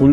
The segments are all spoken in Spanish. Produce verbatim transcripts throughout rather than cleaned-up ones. Un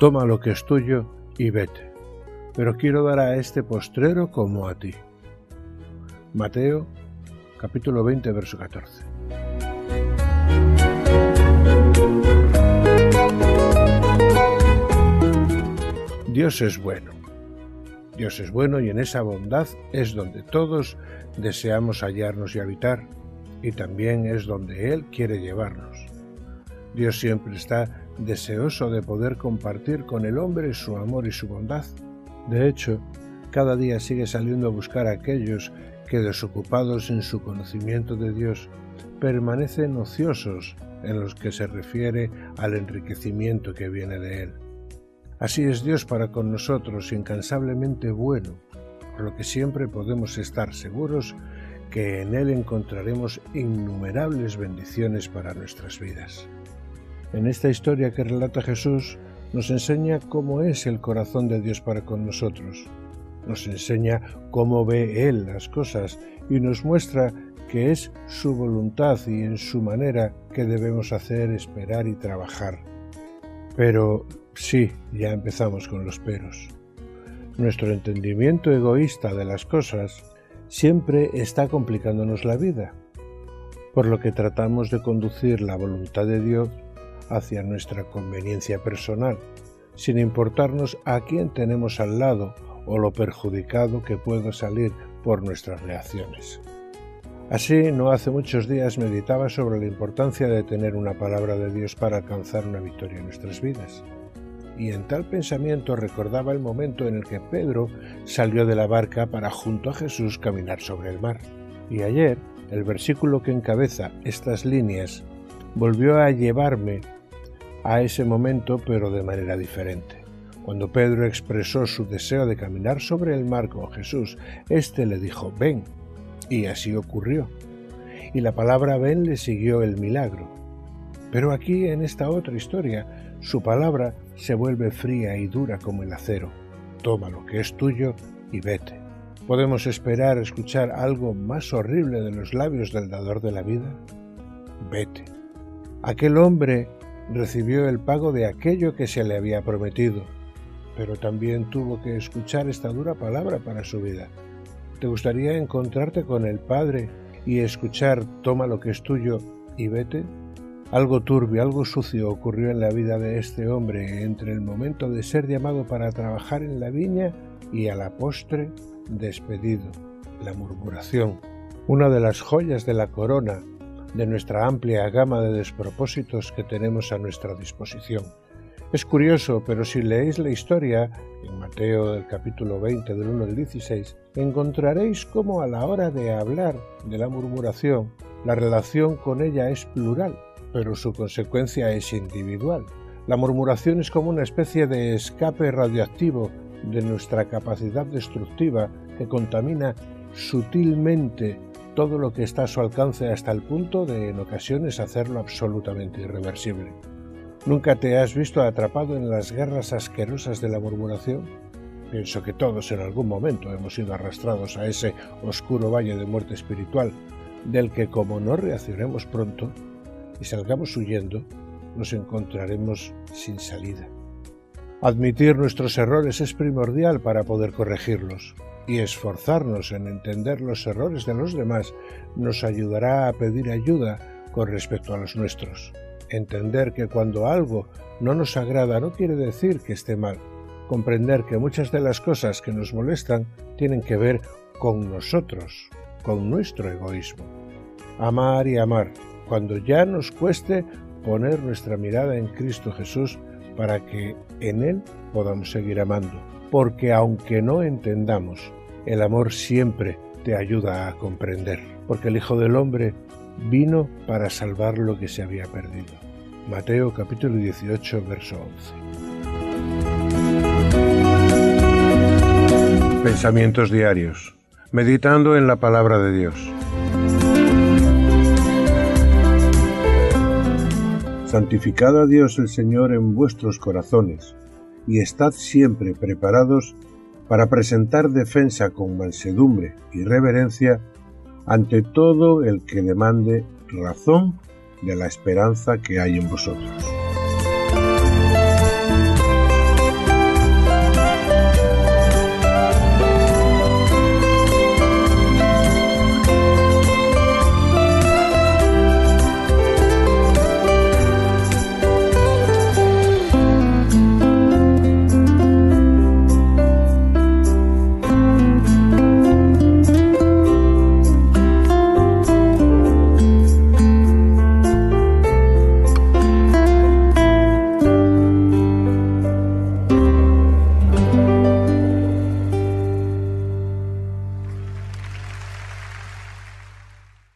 Toma lo que es tuyo y vete, pero quiero dar a este postrero como a ti. Mateo, capítulo veinte, verso catorce. Dios es bueno. Dios es bueno y en esa bondad es donde todos deseamos hallarnos y habitar, y también es donde Él quiere llevarnos. Dios siempre está deseoso de poder compartir con el hombre su amor y su bondad. De hecho, cada día sigue saliendo a buscar a aquellos que, desocupados en su conocimiento de Dios, permanecen ociosos en los que se refiere al enriquecimiento que viene de Él. Así es Dios para con nosotros, incansablemente bueno, por lo que siempre podemos estar seguros que en Él encontraremos innumerables bendiciones para nuestras vidas. En esta historia que relata Jesús, nos enseña cómo es el corazón de Dios para con nosotros. Nos enseña cómo ve Él las cosas y nos muestra que es su voluntad y en su manera que debemos hacer, esperar y trabajar. Pero sí, ya empezamos con los peros. Nuestro entendimiento egoísta de las cosas siempre está complicándonos la vida, por lo que tratamos de conducir la voluntad de Dios hacia nuestra conveniencia personal, sin importarnos a quién tenemos al lado o lo perjudicado que pueda salir por nuestras reacciones. Así, no hace muchos días meditaba sobre la importancia de tener una palabra de Dios para alcanzar una victoria en nuestras vidas. Y en tal pensamiento recordaba el momento en el que Pedro salió de la barca para junto a Jesús caminar sobre el mar. Y ayer, el versículo que encabeza estas líneas volvió a llevarme a ese momento, pero de manera diferente. Cuando Pedro expresó su deseo de caminar sobre el mar con Jesús, éste le dijo: ven, y así ocurrió. Y la palabra ven le siguió el milagro. Pero aquí, en esta otra historia, su palabra se vuelve fría y dura como el acero. Toma lo que es tuyo y vete. ¿Podemos esperar escuchar algo más horrible de los labios del dador de la vida? Vete. Aquel hombre recibió el pago de aquello que se le había prometido, pero también tuvo que escuchar esta dura palabra para su vida. ¿Te gustaría encontrarte con el Padre y escuchar toma lo que es tuyo y vete? Algo turbio, algo sucio ocurrió en la vida de este hombre entre el momento de ser llamado para trabajar en la viña y a la postre despedido. La murmuración, una de las joyas de la corona de nuestra amplia gama de despropósitos que tenemos a nuestra disposición. Es curioso, pero si leéis la historia, en Mateo del capítulo veinte, del uno al dieciséis, encontraréis cómo a la hora de hablar de la murmuración, la relación con ella es plural, pero su consecuencia es individual. La murmuración es como una especie de escape radioactivo de nuestra capacidad destructiva que contamina sutilmente todo lo que está a su alcance hasta el punto de, en ocasiones, hacerlo absolutamente irreversible. ¿Nunca te has visto atrapado en las guerras asquerosas de la murmuración? Pienso que todos en algún momento hemos sido arrastrados a ese oscuro valle de muerte espiritual, del que, como no reaccionemos pronto y salgamos huyendo, nos encontraremos sin salida. Admitir nuestros errores es primordial para poder corregirlos. Y esforzarnos en entender los errores de los demás nos ayudará a pedir ayuda con respecto a los nuestros. Entender que cuando algo no nos agrada no quiere decir que esté mal. Comprender que muchas de las cosas que nos molestan tienen que ver con nosotros, con nuestro egoísmo. Amar y amar, cuando ya nos cueste poner nuestra mirada en Cristo Jesús para que en Él podamos seguir amando. Porque aunque no entendamos, el amor siempre te ayuda a comprender. Porque el Hijo del Hombre vino para salvar lo que se había perdido. Mateo capítulo dieciocho, verso once. Pensamientos diarios. Meditando en la palabra de Dios. Santificad a Dios el Señor en vuestros corazones, y estad siempre preparados para presentar defensa con mansedumbre y reverencia ante todo el que demande razón de la esperanza que hay en vosotros.